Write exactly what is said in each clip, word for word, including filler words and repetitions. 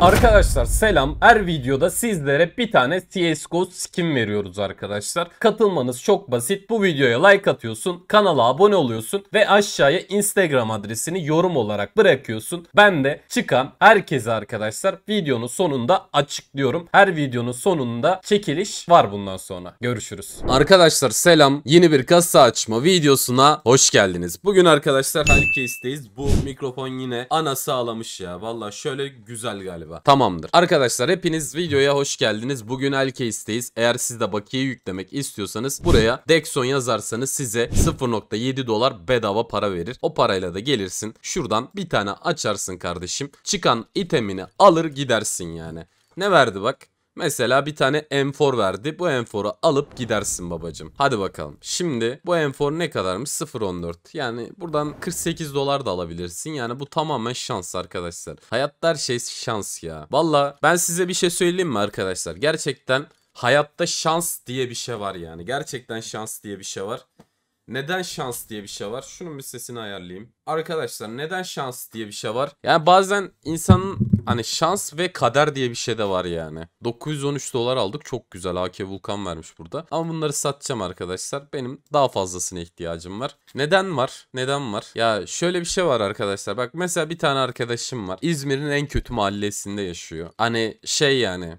Arkadaşlar selam. Her videoda sizlere bir tane C S G O skin veriyoruz arkadaşlar. Katılmanız çok basit. Bu videoya like atıyorsun, kanala abone oluyorsun ve aşağıya Instagram adresini yorum olarak bırakıyorsun. Ben de çıkan herkese arkadaşlar videonun sonunda açıklıyorum. Her videonun sonunda çekiliş var bundan sonra. Görüşürüz. Arkadaşlar selam. Yeni bir kasa açma videosuna hoş geldiniz. Bugün arkadaşlar Hellcase'deyiz. Bu mikrofon yine ana sağlamış ya. Valla şöyle güzel galiba. Tamamdır. Arkadaşlar hepiniz videoya hoş geldiniz. Bugün Hellcase'deyiz. Eğer siz de bakiye yüklemek istiyorsanız buraya Dexon yazarsanız size sıfır nokta yedi dolar bedava para verir. O parayla da gelirsin. Şuradan bir tane açarsın kardeşim. Çıkan itemini alır gidersin yani. Ne verdi bak? Mesela bir tane M dört verdi. Bu M dört'ü alıp gidersin babacım. Hadi bakalım. Şimdi bu M dört ne kadarmış? sıfır nokta on dört. Yani buradan kırk sekiz dolar da alabilirsin. Yani bu tamamen şans arkadaşlar. Hayatta her şey şans ya. Valla ben size bir şey söyleyeyim mi arkadaşlar? Gerçekten hayatta şans diye bir şey var yani. Gerçekten şans diye bir şey var. Neden şans diye bir şey var? Şunun bir sesini ayarlayayım. Arkadaşlar neden şans diye bir şey var? Yani bazen insanın hani şans ve kader diye bir şey de var yani. dokuz yüz on üç dolar aldık. Çok güzel. A K Vulkan vermiş burada. Ama bunları satacağım arkadaşlar. Benim daha fazlasına ihtiyacım var. Neden var? Neden var? Ya şöyle bir şey var arkadaşlar. Bak mesela bir tane arkadaşım var. İzmir'in en kötü mahallesinde yaşıyor. Hani şey yani.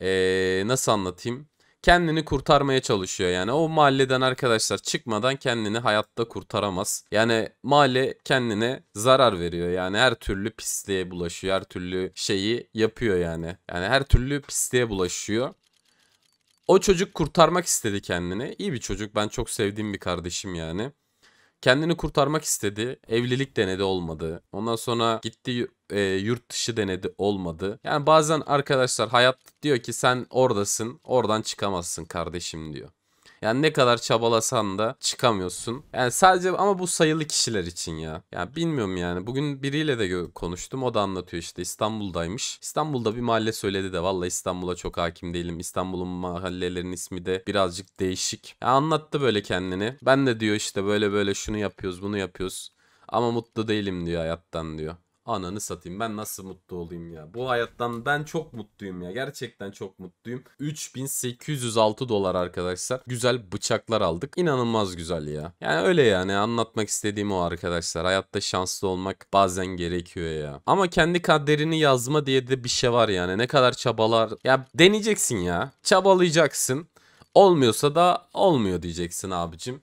Ee, nasıl anlatayım? Kendini kurtarmaya çalışıyor yani. O mahalleden arkadaşlar çıkmadan kendini hayatta kurtaramaz. Yani mahalle kendine zarar veriyor. Yani her türlü pisliğe bulaşıyor. Her türlü şeyi yapıyor yani. Yani her türlü pisliğe bulaşıyor. O çocuk kurtarmak istedi kendini. İyi bir çocuk. Ben çok sevdiğim bir kardeşim yani. Kendini kurtarmak istedi. Evlilik denedi, olmadı. Ondan sonra gitti e, yurt dışı denedi, olmadı. Yani bazen arkadaşlar hayat diyor ki sen oradasın, oradan çıkamazsın kardeşim diyor. Yani ne kadar çabalasan da çıkamıyorsun. Yani sadece ama bu sayılı kişiler için ya. Yani bilmiyorum yani. Bugün biriyle de konuştum. O da anlatıyor işte İstanbul'daymış. İstanbul'da bir mahalle söyledi de. Vallahi İstanbul'a çok hakim değilim. İstanbul'un mahallelerinin ismi de birazcık değişik. Yani anlattı böyle kendini. Ben de diyor işte böyle böyle şunu yapıyoruz bunu yapıyoruz. Ama mutlu değilim diyor hayattan diyor. Ananı satayım, ben nasıl mutlu olayım ya. Bu hayattan ben çok mutluyum ya. Gerçekten çok mutluyum. üç bin sekiz yüz altı dolar arkadaşlar. Güzel bıçaklar aldık. İnanılmaz güzel ya. Yani öyle yani, anlatmak istediğim o arkadaşlar. Hayatta şanslı olmak bazen gerekiyor ya. Ama kendi kaderini yazma diye de bir şey var yani. Ne kadar çabalar. Ya deneyeceksin ya. Çabalayacaksın. Olmuyorsa da olmuyor diyeceksin abicim.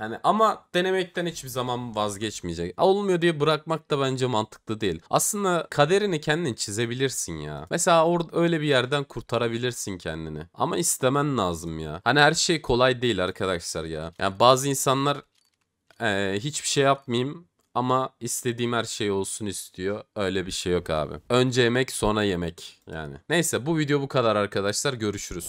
Yani ama denemekten hiçbir zaman vazgeçmeyecek. Olmuyor diye bırakmak da bence mantıklı değil. Aslında kaderini kendin çizebilirsin ya. Mesela orada öyle bir yerden kurtarabilirsin kendini. Ama istemen lazım ya. Hani her şey kolay değil arkadaşlar ya. Yani bazı insanlar ee, hiçbir şey yapmayayım ama istediğim her şey olsun istiyor. Öyle bir şey yok abi. Önce yemek sonra yemek yani. Neyse bu video bu kadar arkadaşlar. Görüşürüz.